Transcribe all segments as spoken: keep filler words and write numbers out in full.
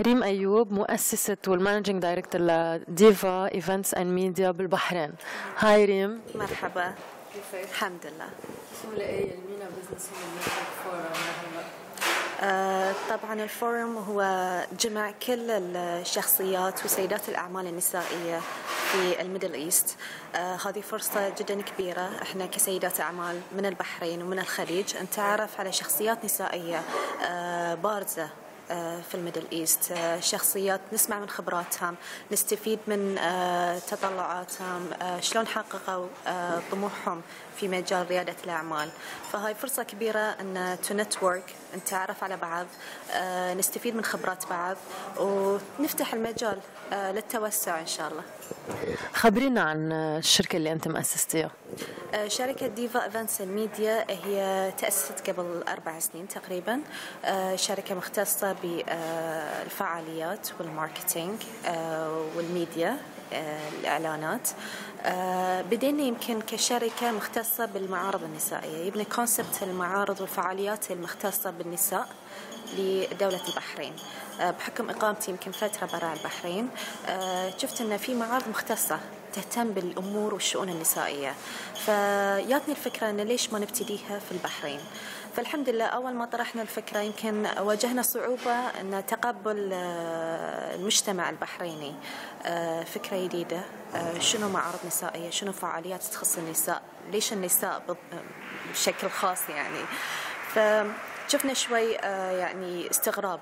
ريم أيوب مؤسسة والمانجينج دايركتور لديفا ايفنتس اند ميديا بالبحرين. هاي ريم، مرحبا. كيفك؟ الحمد لله. شو ملاقيه المينا بزنس فورم هلا؟ آه طبعا الفورم هو جمع كل الشخصيات وسيدات الأعمال النسائية في الميدل إيست. آه هذه فرصة جدا كبيرة احنا كسيدات أعمال من البحرين ومن الخليج نتعرف على شخصيات نسائية آه بارزة في الميدل إيست، شخصيات نسمع من خبراتهم، نستفيد من تطلعاتهم، شلون حققوا طموحهم في مجال ريادة الأعمال. فهاي فرصة كبيرة أن تو نتورك، نتعرف على بعض، نستفيد من خبرات بعض ونفتح المجال للتوسع إن شاء الله. خبرينا عن الشركة اللي أنت مؤسستيها. شركة ديفا إيفنتس أند ميديا هي تأسست قبل أربع سنين تقريبا، شركة مختصة بالفعاليات والماركتينج والميديا الإعلانات. بدينا يمكن كشركة مختصة بالمعارض النسائية، يبني كونسبت المعارض والفعاليات المختصة بالنساء لدولة البحرين. بحكم إقامتي يمكن فترة برا البحرين شفت أن في معارض مختصة تهتم بالأمور والشؤون النسائية، فجاتني الفكرة أن ليش ما نبتديها في البحرين. فالحمد لله أول ما طرحنا الفكرة يمكن واجهنا صعوبة أن تقبل المجتمع البحريني فكرة جديدة، شنو معارض نسائية، شنو فعاليات تخص النساء، ليش النساء بشكل خاص يعني. فشفنا شوي يعني استغراب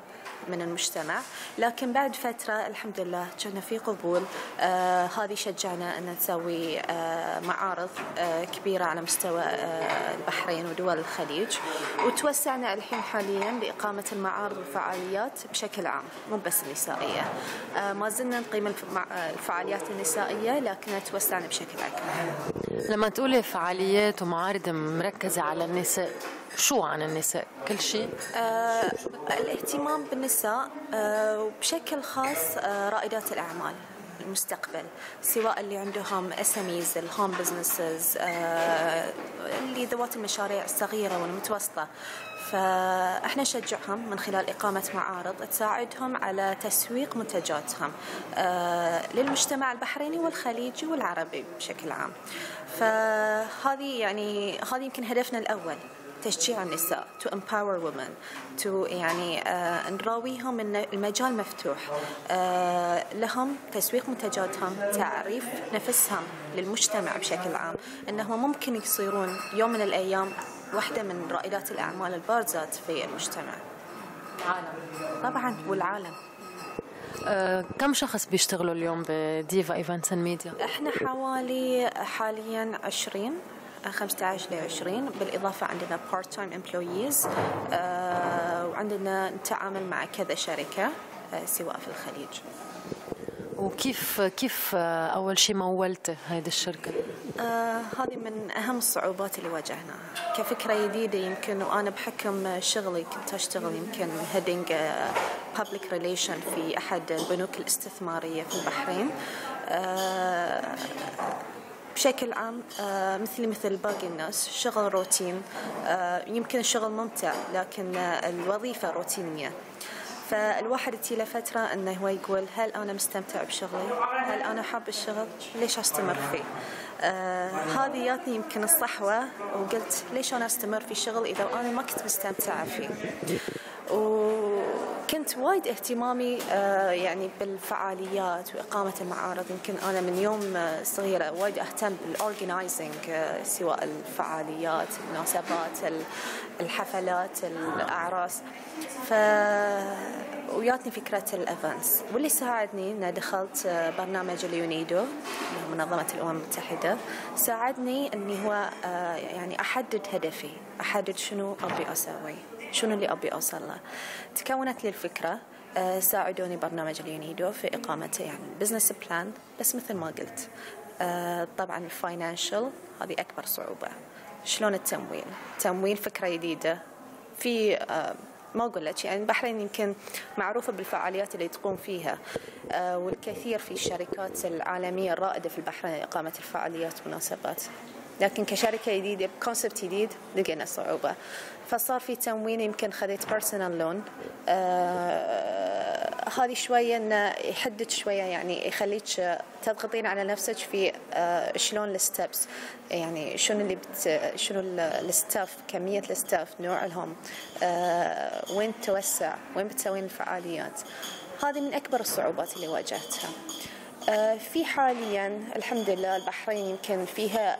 من المجتمع، لكن بعد فترة الحمد لله كنا في قبول. آه هذه شجعنا أن نسوي آه معارض آه كبيرة على مستوى آه البحرين ودول الخليج، وتوسعنا الحين حاليا بإقامة المعارض والفعاليات بشكل عام مو بس النسائية. آه ما زلنا نقيم الفعاليات النسائية لكنها توسعنا بشكل أكبر. لما تقولي فعاليات ومعارض مركزة على النساء، شو عن النساء؟ كل شيء؟ آه الاهتمام بالنساء آه وبشكل خاص آه رائدات الأعمال المستقبل، سواء اللي عندهم اس ام ايز، الهوم بزنسز، آه اللي ذوات المشاريع الصغيرة والمتوسطة. فاحنا نشجعهم من خلال إقامة معارض تساعدهم على تسويق منتجاتهم آه للمجتمع البحريني والخليجي والعربي بشكل عام. فهذه يعني هذه يمكن هدفنا الأول، تشجيع النساء to empower women to يعني آه نراويهم ان المجال مفتوح آه لهم، تسويق منتجاتهم، تعريف نفسهم للمجتمع بشكل عام، انهم ممكن يصيرون يوم من الايام واحده من رائدات الاعمال البارزات في المجتمع العالم طبعا والعالم. أه، كم شخص بيشتغلوا اليوم بديفا ايفنتس اند ميديا؟ احنا حوالي حاليا عشرين، خمسة عشر لعشرين، بالإضافة عندنا part time employees آه، وعندنا نتعامل مع كذا شركة آه، سواء في الخليج. وكيف كيف آه، أول شيء مولت هذه الشركة؟ آه، هذه من أهم الصعوبات اللي واجهناها كفكرة جديدة يمكن، وأنا بحكم شغلي كنت أشتغل يمكن heading آه، public relation في أحد البنوك الاستثمارية في البحرين. آه، بشكل عام مثلي مثل باقي الناس، شغل روتين، يمكن الشغل ممتع لكن الوظيفة روتينية. فالواحد تجي له فترة أنه هو يقول هل أنا مستمتع بشغلي؟ هل أنا حاب الشغل؟ ليش أستمر فيه؟ هذه جاتني يمكن الصحوة وقلت ليش أنا أستمر في شغل إذا أنا ما كنت مستمتعة فيه؟ وكنت وايد اهتمامي يعني بالفعاليات وإقامة المعارض. يمكن أنا من يوم صغيرة وايد أهتم بالأورجنايزنج، سواء الفعاليات، المناسبات، الحفلات، الأعراس. ف وياتني فكرة الأفنس، واللي ساعدني أن دخلت برنامج اليونيدو منظمة الأمم المتحدة، ساعدني أني هو يعني أحدد هدفي، أحدد شنو أبي أسوي، شنو اللي أبي أوصل له. تكونت لي الفكرة، ساعدوني برنامج اليونيدو في إقامته يعني بزنس بلان، بس مثل ما قلت طبعا الفاينانشال هذه أكبر صعوبة. شلون التمويل؟ تمويل فكرة جديدة في ما أقول لك يعني البحرين يمكن معروفة بالفعاليات اللي تقوم فيها، والكثير في الشركات العالمية الرائدة في البحرين إقامة الفعاليات والمناسبات، لكن كشركة جديدة بكونسبت جديد لقينا صعوبة. فصار في تموين، يمكن خذيت بيرسونال لون هذه شويه انه يحدد شويه، يعني يخليك تضغطين على نفسك في شلون الستبس، يعني شنو اللي بت شنو الستاف، كميه الستاف، نوعهم، وين تتوسع، وين بتسوين الفعاليات. هذه من اكبر الصعوبات اللي واجهتها. في حاليا الحمد لله البحرين يمكن فيها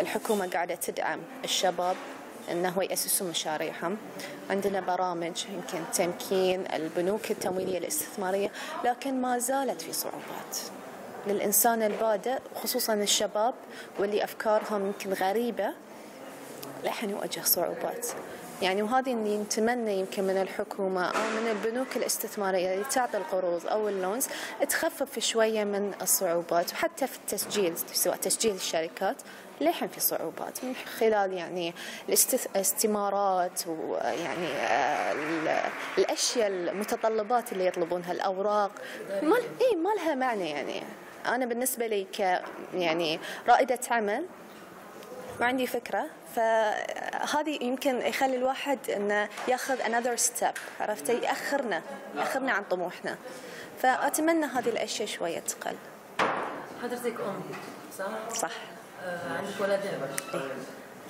الحكومه قاعده تدعم الشباب انه يأسسوا مشاريعهم. عندنا برامج يمكن تمكين البنوك التمويليه الاستثماريه، لكن ما زالت في صعوبات للانسان البادئ، خصوصا الشباب واللي افكارهم يمكن غريبه، لحن يواجه صعوبات. يعني وهذه اللي نتمنى يمكن من الحكومه او من البنوك الاستثماريه اللي تعطي القروض او اللونز تخفف شويه من الصعوبات، وحتى في التسجيل، سواء تسجيل الشركات لحن في صعوبات من خلال يعني الاستمارات، ويعني الاشياء المتطلبات اللي يطلبونها، الاوراق ما اي ما لها معنى. يعني انا بالنسبه لي ك يعني رائده عمل ما عندي فكره، فهذه يمكن يخلي الواحد انه ياخذ another step، عرفتي، ياخرنا ياخرنا عن طموحنا. فاتمنى هذه الاشياء شويه تقل. حضرتك ام صح؟ صح. آه، عندك ولد.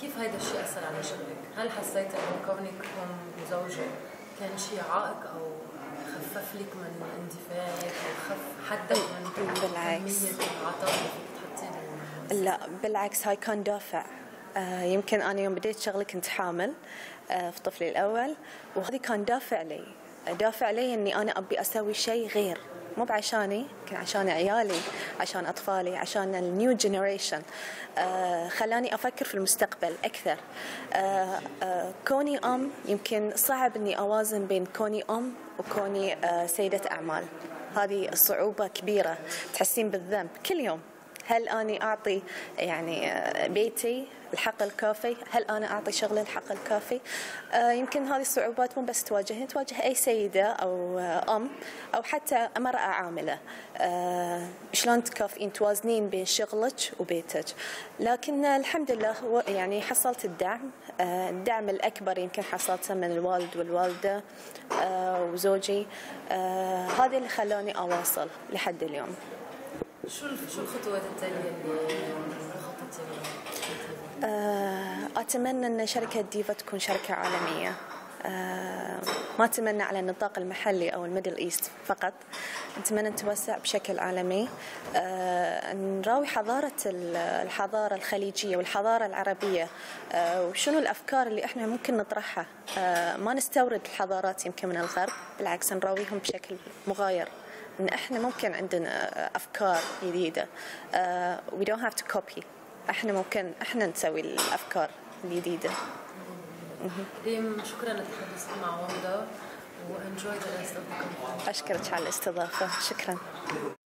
كيف هذا الشيء اثر على شغلك؟ هل حسيت انه كونك ام وزوجه كان شيء عائق او خفف لك من اندفاعك او خف حدك من بالعكس العطاء اللي تحطيه؟ لا بالعكس، هاي كان دافع. آه، يمكن انا يوم بديت شغلي كنت حامل آه، في طفلي الاول، وهذا كان دافع لي، دافع لي اني انا ابي اسوي شيء غير، مو بعشاني، يمكن عشان عيالي، عشان اطفالي، عشان النيو جنريشن. آه، خلاني افكر في المستقبل اكثر. آه، آه، كوني ام يمكن صعب اني اوازن بين كوني ام وكوني آه، سيدة اعمال. هذه الصعوبة كبيرة، تحسين بالذنب كل يوم. هل أنا أعطي يعني بيتي الحق الكافي؟ هل أنا أعطي شغلي الحق الكافي؟ يمكن هذه الصعوبات مو بس تواجهني، تواجه أي سيدة أو أم أو حتى امرأة عاملة. شلون تكافئين توازنين بين شغلك وبيتك؟ لكن الحمد لله يعني حصلت الدعم، الدعم الأكبر يمكن حصلته من الوالد والوالدة وزوجي. هذا اللي خلاني أواصل لحد اليوم. شو شو الخطوات التالية اللي خططتي لها؟ أتمنى أن شركة ديفا تكون شركة عالمية. أه ما أتمنى على النطاق المحلي أو الميدل إيست فقط، أتمنى أن توسع بشكل عالمي. أه نراوي حضارة الحضارة الخليجية والحضارة العربية، أه وشنو الأفكار اللي إحنا ممكن نطرحها. أه ما نستورد الحضارات يمكن من الغرب، بالعكس نراويهم بشكل مغاير، إن إحنا ممكن عندنا أفكار جديدة. uh, we don't have to copy، إحنا ممكن إحنا نسوي الأفكار الجديدة. ريم شكرا للتحدث مع وحدة، وانجوي the rest of the conference. أشكرك على الاستضافة، شكرا.